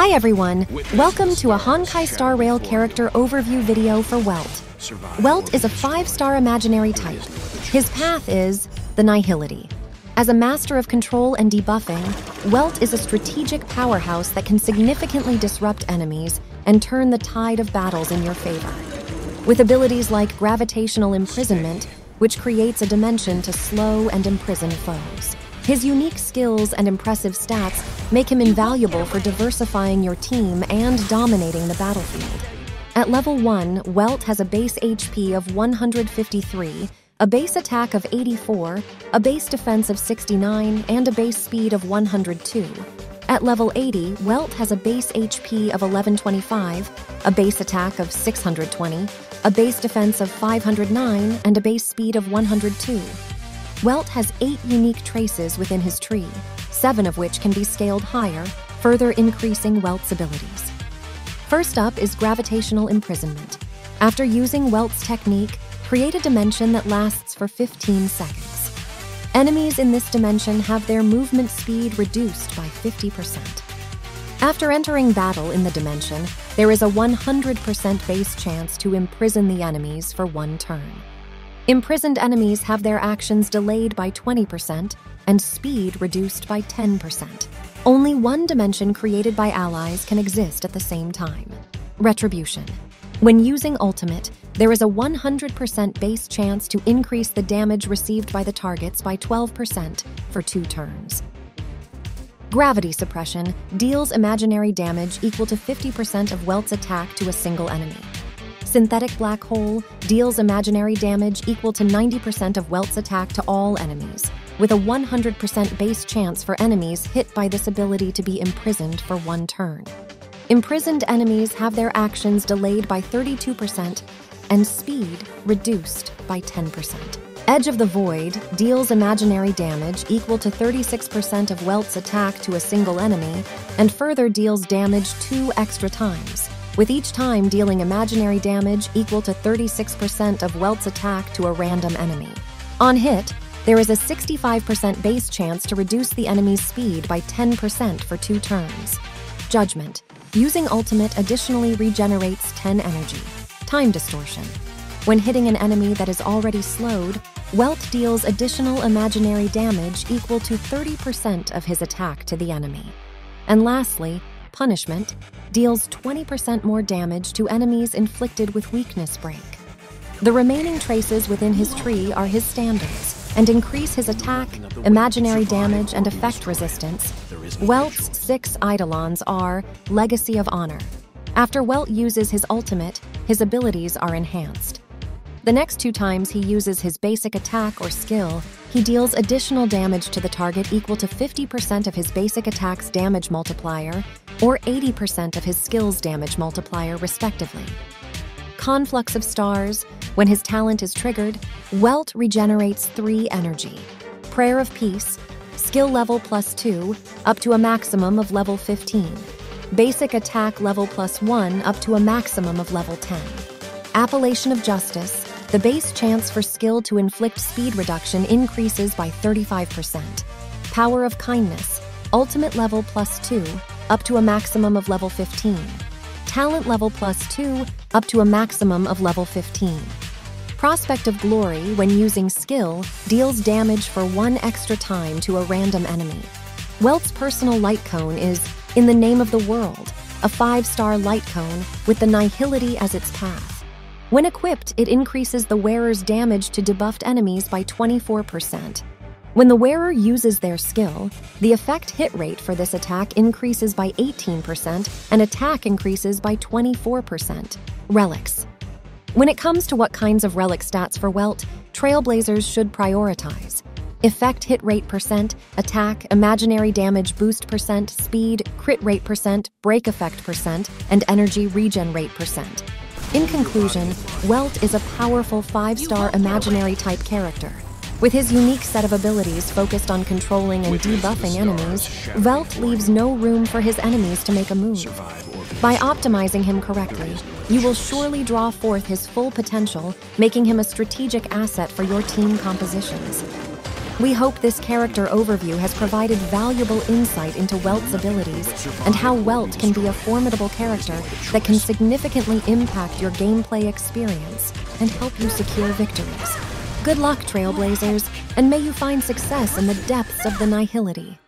Hi everyone, welcome to a Honkai Star Rail character overview video for Welt. Welt is a 5-star imaginary type. His path is the Nihility. As a master of control and debuffing, Welt is a strategic powerhouse that can significantly disrupt enemies and turn the tide of battles in your favor. With abilities like Gravitational Imprisonment, which creates a dimension to slow and imprison foes. His unique skills and impressive stats make him invaluable for diversifying your team and dominating the battlefield. At level 1, Welt has a base HP of 153, a base attack of 84, a base defense of 69, and a base speed of 102. At level 80, Welt has a base HP of 1125, a base attack of 620, a base defense of 509, and a base speed of 102. Welt has 8 unique traces within his tree, 7 of which can be scaled higher, further increasing Welt's abilities. First up is Gravitational Imprisonment. After using Welt's technique, create a dimension that lasts for 15 seconds. Enemies in this dimension have their movement speed reduced by 50%. After entering battle in the dimension, there is a 100% base chance to imprison the enemies for 1 turn. Imprisoned enemies have their actions delayed by 20% and speed reduced by 10%. Only 1 dimension created by allies can exist at the same time. Retribution. When using Ultimate, there is a 100% base chance to increase the damage received by the targets by 12% for 2 turns. Gravity Suppression deals imaginary damage equal to 50% of Welt's attack to a single enemy. Synthetic Black Hole deals imaginary damage equal to 90% of Welt's attack to all enemies, with a 100% base chance for enemies hit by this ability to be imprisoned for 1 turn. Imprisoned enemies have their actions delayed by 32% and speed reduced by 10%. Edge of the Void deals imaginary damage equal to 36% of Welt's attack to a single enemy and further deals damage 2 extra times, with each time dealing imaginary damage equal to 36% of Welt's attack to a random enemy. On hit, there is a 65% base chance to reduce the enemy's speed by 10% for 2 turns. Judgment. Using Ultimate additionally regenerates 10 energy. Time distortion. When hitting an enemy that is already slowed, Welt deals additional imaginary damage equal to 30% of his attack to the enemy. And lastly, Punishment deals 20% more damage to enemies inflicted with Weakness Break. The remaining traces within his tree are his standards and increase his attack, imaginary damage, and effect resistance. Welt's 6 Eidolons are Legacy of Honor. After Welt uses his Ultimate, his abilities are enhanced. The next 2 times he uses his basic attack or skill, he deals additional damage to the target equal to 50% of his basic attack's damage multiplier or 80% of his skill's damage multiplier, respectively. Conflux of Stars. When his talent is triggered, Welt regenerates 3 energy. Prayer of Peace, skill level +2, up to a maximum of level 15. Basic attack level +1, up to a maximum of level 10. Appellation of Justice. The base chance for skill to inflict speed reduction increases by 35%. Power of Kindness, ultimate level +2, up to a maximum of level 15. Talent level +2, up to a maximum of level 15. Prospect of Glory, when using skill, deals damage for 1 extra time to a random enemy. Welt's personal light cone is In the Name of the World, a 5-star light cone with the Nihility as its path. When equipped, it increases the wearer's damage to debuffed enemies by 24%. When the wearer uses their skill, the effect hit rate for this attack increases by 18% and attack increases by 24%. Relics. When it comes to what kinds of relic stats for Welt, Trailblazers should prioritize. Effect hit rate %, attack, imaginary damage boost %, speed, crit rate %, break effect %, and energy regen rate %. In conclusion, Welt is a powerful 5-star imaginary type character. With his unique set of abilities focused on controlling and debuffing enemies, Welt leaves no room for his enemies to make a move. By optimizing him correctly, you will surely draw forth his full potential, making him a strategic asset for your team compositions. We hope this character overview has provided valuable insight into Welt's abilities and how Welt can be a formidable character that can significantly impact your gameplay experience and help you secure victories. Good luck, Trailblazers, and may you find success in the depths of the Nihility.